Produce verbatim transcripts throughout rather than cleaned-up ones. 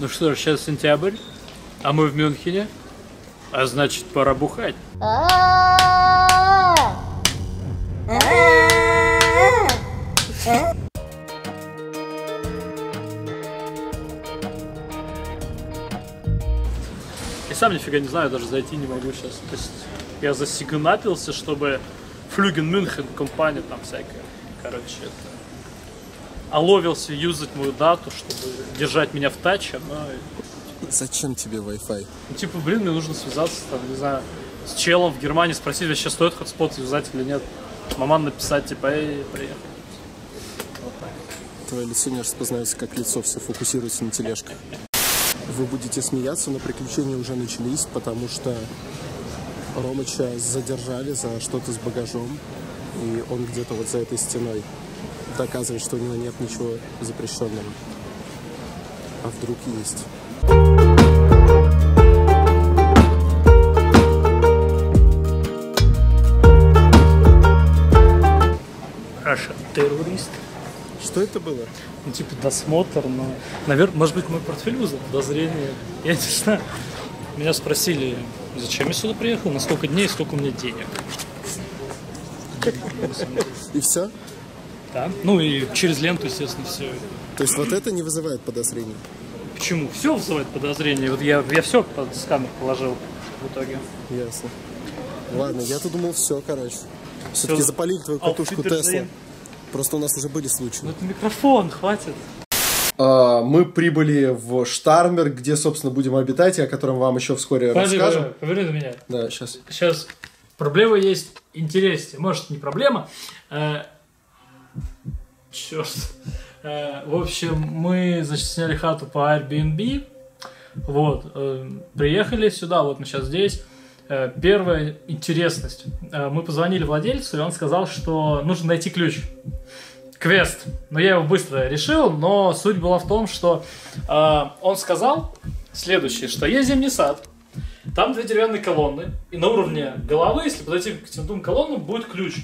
Ну что ж, сейчас сентябрь, а мы в Мюнхене, а значит пора бухать. Я сам нифига не знаю, даже зайти не могу сейчас. То есть я засигнатился, чтобы Флиген Мюнхен, компания там всякая, короче, это... Оловился юзать мою дату, чтобы держать меня в таче, но... Зачем тебе Wi-Fi? Ну, типа, блин, мне нужно связаться, там, не знаю, с челом в Германии, спросить, вообще стоит хотспот связать или нет. Маман написать, типа, эй, приехали. Вот так. Твое лицо не распознается как лицо, все фокусируется на тележках. Вы будете смеяться, но приключения уже начались, потому что Ромыча задержали за что-то с багажом, и он где-то вот за этой стеной. Доказывает, что у него нет ничего запрещенного. А вдруг есть. Раша, террорист. Что это было? Ну, типа, досмотр, но... Наверное, может быть, мой портфель вызвал подозрение. Я не знаю. Меня спросили, зачем я сюда приехал, на сколько дней, сколько у меня денег. И все? Да. Ну и через ленту, естественно, все. То есть вот это не вызывает подозрений? Почему? Все вызывает подозрения. Вот я, я все под сканер положил в итоге. Ясно. Ладно, я-то думал, все, короче. Все-таки запалили твою катушку Тесла. Просто у нас уже были случаи. Ну это микрофон, хватит. Мы прибыли в Штармер, где, собственно, будем обитать, и о котором вам еще вскоре Подожди, расскажем. Поверни на меня. Да, сейчас. Сейчас. Проблема есть интереснее. Может, не проблема. Черт. В общем, мы, значит, сняли хату по Airbnb. Вот. Приехали сюда, вот мы сейчас здесь. Первая интересность. Мы позвонили владельцу, и он сказал, что нужно найти ключ. Квест. Но я его быстро решил, но суть была в том, что он сказал следующее, что есть зимний сад. Там две деревянные колонны. И на уровне головы, если подойти к этим двум колоннам, будет ключ.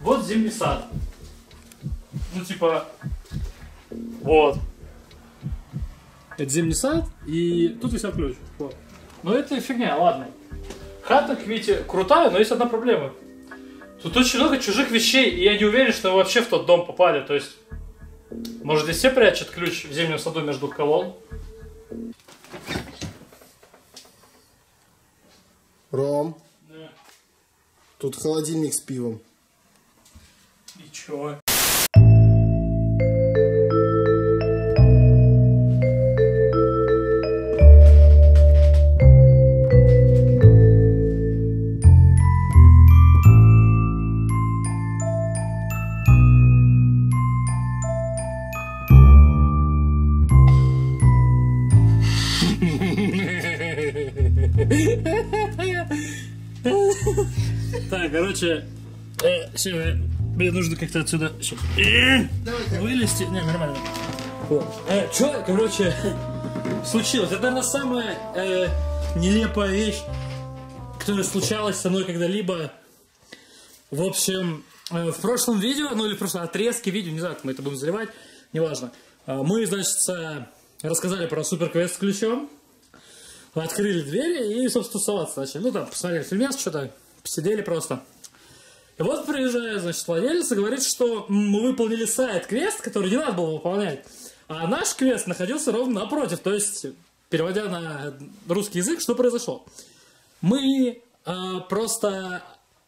Вот зимний сад. Ну, типа, вот. Это зимний сад, и тут есть ключ. Вот. Но это фигня, ладно. Хата, видите, крутая, но есть одна проблема. Тут очень много чужих вещей, и я не уверен, что мы вообще в тот дом попали. То есть, может, здесь все прячут ключ в зимнем саду между колонн? Ром, да. Тут холодильник с пивом. И чё? Так, короче, мне нужно как-то отсюда вылезти. Не, нормально. Че, короче, случилось? Это, наверное, самая нелепая вещь, которая случалась со мной когда-либо. В общем, в прошлом видео, ну или просто отрезки видео, не знаю, как мы это будем заливать, неважно. Мы, значит, рассказали про суперквест с ключом. Открыли двери и, собственно, тусоваться начали. Ну, там, посмотрели фильмец, что-то, посидели просто. И вот приезжает, значит, владелец и говорит, что мы выполнили сайт-квест, который не надо было выполнять. А наш квест находился ровно напротив. То есть, переводя на русский язык, что произошло? Мы э, просто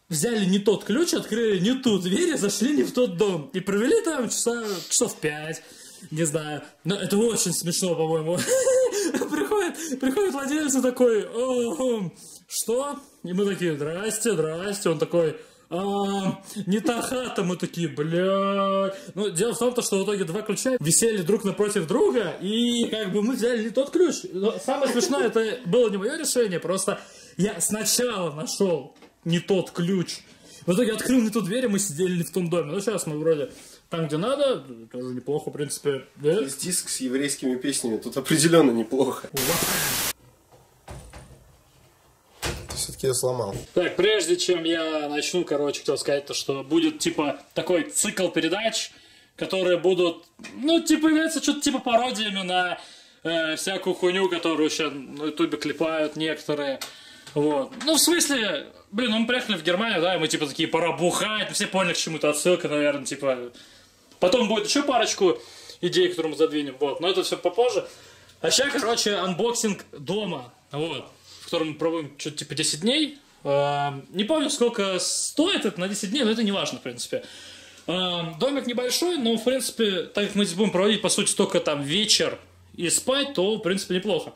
взяли не тот ключ, открыли не ту дверь и зашли не в тот дом. И провели там часа, часов пять. Не знаю, но это очень смешно, по-моему. Приходит, приходит владелец и такой, что? И мы такие, здрасте, здрасте. Он такой, не та хата. Мы такие, блядь. Ну, дело в том, что в итоге два ключа висели друг напротив друга, и как бы мы взяли не тот ключ. Но самое смешное, это было не мое решение, просто я сначала нашел не тот ключ. В итоге открыл не ту дверь, и мы сидели не в том доме. Ну, сейчас мы вроде... Там, где надо, тоже неплохо, в принципе. Да? Есть диск с еврейскими песнями, тут определенно неплохо. Все-таки я сломал. Так, прежде чем я начну, короче, хотел сказать, то, что будет, типа, такой цикл передач, которые будут, ну, типа, являются что-то типа пародиями на э, всякую хуйню, которую сейчас на ютубе клепают некоторые. Вот. Ну, в смысле, блин, ну мы приехали в Германию, да, и мы типа такие, пора бухать, все поняли, к чему-то отсылка, наверное, типа. Потом будет еще парочку идей, которые мы задвинем, вот, но это все попозже. А сейчас, короче, анбоксинг дома, вот, в котором мы пробуем что-то типа десять дней. Не помню, сколько стоит это на десять дней, но это не важно, в принципе. Домик небольшой, но, в принципе, так как мы здесь будем проводить, по сути, только там вечер и спать, то, в принципе, неплохо.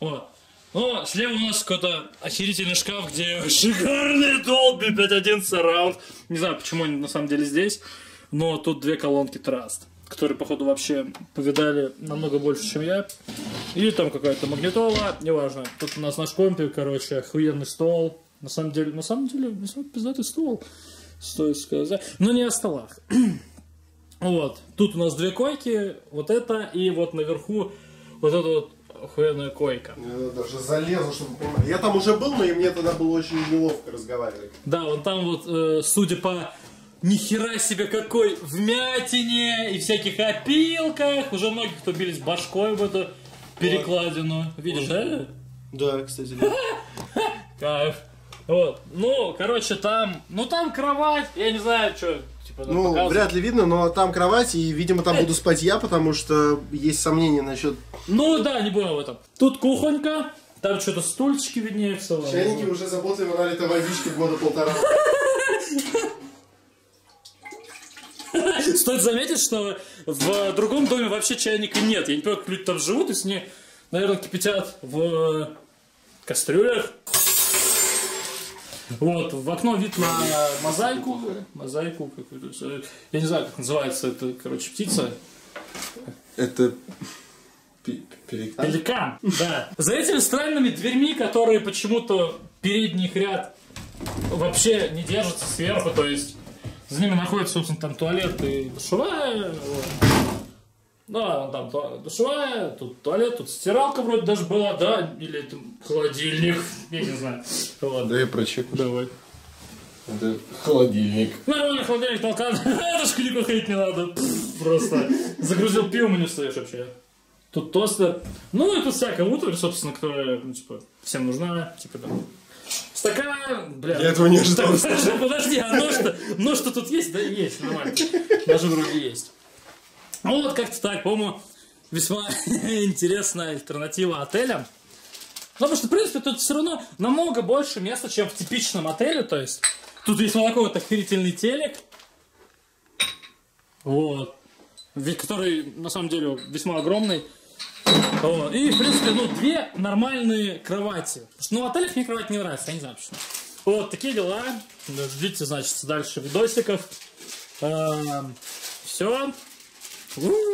Вот. Но слева у нас какой-то охерительный шкаф, где шикарный долби пять один сараунд. Не знаю, почему они на самом деле здесь, но тут две колонки Траст, которые, походу, вообще повидали намного больше, чем я. И там какая-то магнитола, неважно. Тут у нас наш компик, короче, охуенный стол. На самом деле, на самом деле, пиздатый стол, стоит сказать. Но не о столах. Вот. Тут у нас две койки, вот это, и вот наверху вот эта вот охуенная койка. Я даже залезу, чтобы понимать. Я там уже был, но и мне тогда было очень неловко разговаривать. Да, вот там вот, э, судя по нихера себе какой вмятине и всяких опилках, уже многие, кто бились башкой в эту перекладину. Вот. Видишь, да? Да, кстати. Кайф. Вот, ну, короче, там, ну там кровать, я не знаю, что, типа, ну, показывают. Вряд ли видно, но там кровать, и, видимо, там буду спать я, потому что есть сомнения насчет... Ну, да, не будем об этом. Тут кухонька, там что-то стульчики виднеются. Чайники уже заботливо налиты водички года полтора. Стоит заметить, что в другом доме вообще чайника нет. Я не понимаю, как люди там живут, и с ней, наверное, кипятят в кастрюлях. Вот, в окно вид на мозаику, мозаику какую-то, я не знаю, как называется, это, короче, птица. Это пеликан. Пеликан, да. За этими странными дверьми, которые почему-то передних ряд вообще не держатся сверху, то есть за ними находится, собственно, там туалет и душевая. Да, там душевая, тут туалет, тут стиралка вроде даже была, да, или там холодильник, я не знаю. Ладно. Да я прочеку. Давай. Это холодильник. Нормально, холодильник толкан, даже никуда ходить не надо, просто загрузил пиво, мы не встаешь вообще. Тут тостер, ну и тут всякая утварь, собственно, которая, ну, типа, всем нужна, типа, да. Стакан, бля. Я этого не ожидал. Подожди, а ну что, ну что тут есть, да есть, нормально, даже вроде есть. Ну вот как-то так, по-моему, весьма интересная альтернатива отелям. Потому что, в принципе, тут все равно намного больше места, чем в типичном отеле. То есть, тут есть вот такой вот охерительный телек. Вот. Который, на самом деле, весьма огромный. Вот. И, в принципе, ну, две нормальные кровати. Потому что, ну, в отелях мне кровать не нравится, я не знаю почему. Вот, такие дела. Ждите, значит, дальше видосиков. Все. Woo!